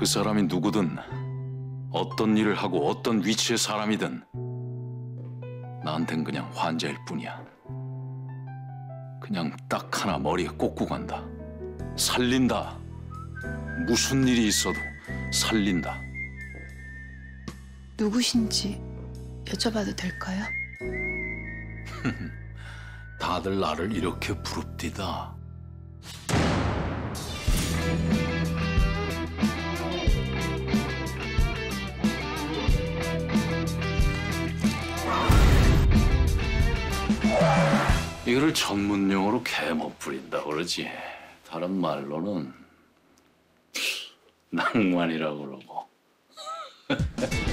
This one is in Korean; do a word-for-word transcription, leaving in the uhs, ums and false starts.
그 사람이 누구든 어떤 일을 하고 어떤 위치의 사람이든 나한텐 그냥 환자일 뿐이야. 그냥 딱 하나 머리에 꽂고 간다. 살린다. 무슨 일이 있어도 살린다. 누구신지 여쭤봐도 될까요? 다들 나를 이렇게 부릅디다. 이거를 전문용어로 개멋부린다 그러지. 다른 말로는 낭만이라고 그러고.